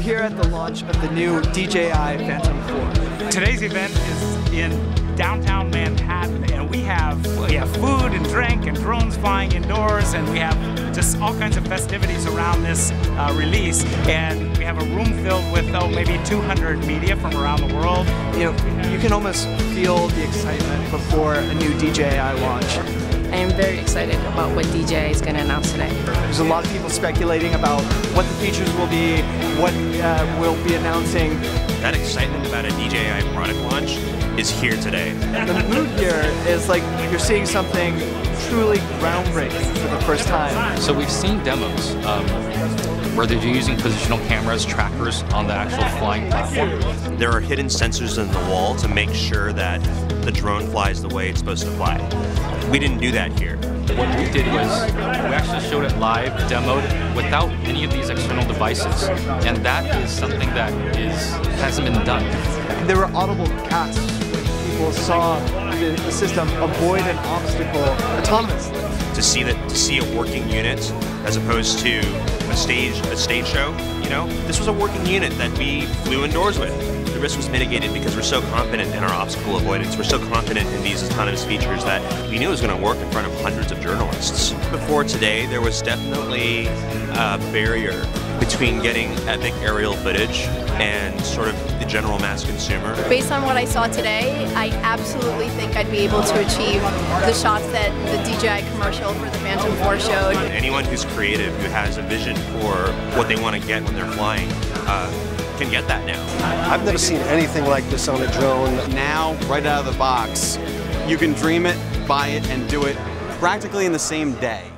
We're here at the launch of the new DJI Phantom 4. Today's event is in downtown Manhattan, and we have food and drink and drones flying indoors, and we have just all kinds of festivities around this release. And we have a room filled with maybe 200 media from around the world. You know, you can almost feel the excitement before a new DJI launch. I am very excited about what DJI is going to announce today. There's a lot of people speculating about what the features will be, what we'll be announcing. That excitement about a DJI product launch is here today. The mood here is like you're seeing something truly groundbreaking for the first time. So we've seen demos where they're using positional cameras, trackers on the actual flying platform. There are hidden sensors in the wall to make sure that the drone flies the way it's supposed to fly. We didn't do that here. What we did was we actually showed it live, demoed it, without any of these external devices. And that is something that hasn't been done. There were audible cats when people saw the system avoid an obstacle autonomously. To see a working unit as opposed to a stage show, you know, this was a working unit that we flew indoors with. The risk was mitigated because we're so confident in our obstacle avoidance. We're so confident in these autonomous features that we knew it was going to work in front of hundreds of journalists. Before today, there was definitely a barrier between getting epic aerial footage and sort of the general mass consumer. Based on what I saw today, I absolutely think I'd be able to achieve the shots that the DJI commercial for the Phantom 4 showed. Anyone who's creative, who has a vision for what they want to get when they're flying, can get that now. I've never seen anything like this on a drone. Now, right out of the box, you can dream it, buy it, and do it practically in the same day.